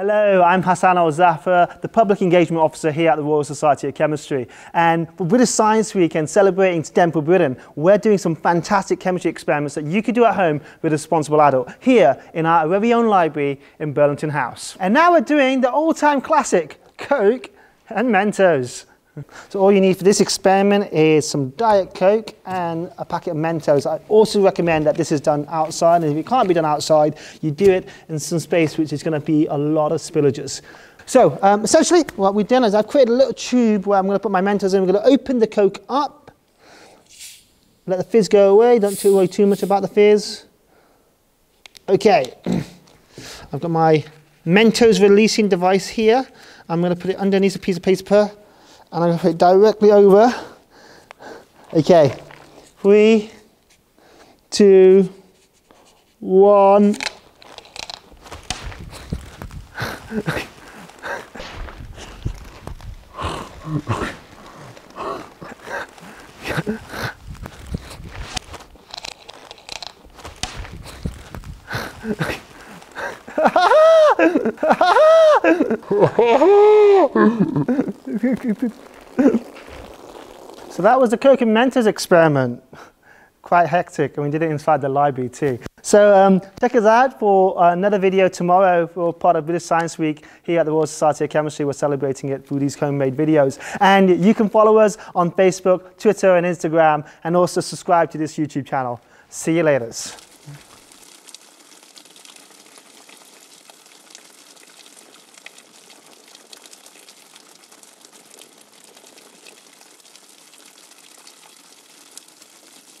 Hello, I'm Hassun El Zafar, the Public Engagement Officer here at the Royal Society of Chemistry. And for British Science Week and celebrating STEM for Britain, we're doing some fantastic chemistry experiments that you could do at home with a responsible adult, here in our very own library in Burlington House. And now we're doing the all-time classic, Coke and Mentos. So all you need for this experiment is some Diet Coke and a packet of Mentos. I also recommend that this is done outside, and if it can't be done outside, you do it in some space which is going to be a lot of spillages. So essentially what we've done is I've created a little tube where I'm going to put my Mentos in. We're going to open the Coke up, let the fizz go away, don't worry too much about the fizz. Okay, I've got my Mentos releasing device here. I'm going to put it underneath a piece of paper. And I'm going to put it directly over. Okay, 3, 2, 1. So that was the Coke and Mentos experiment. Quite hectic, and we did it inside the library too. So check us out for another video tomorrow for part of British Science Week here at the Royal Society of Chemistry. We're celebrating it through these homemade videos. And you can follow us on Facebook, Twitter and Instagram, and also subscribe to this YouTube channel. See you laters.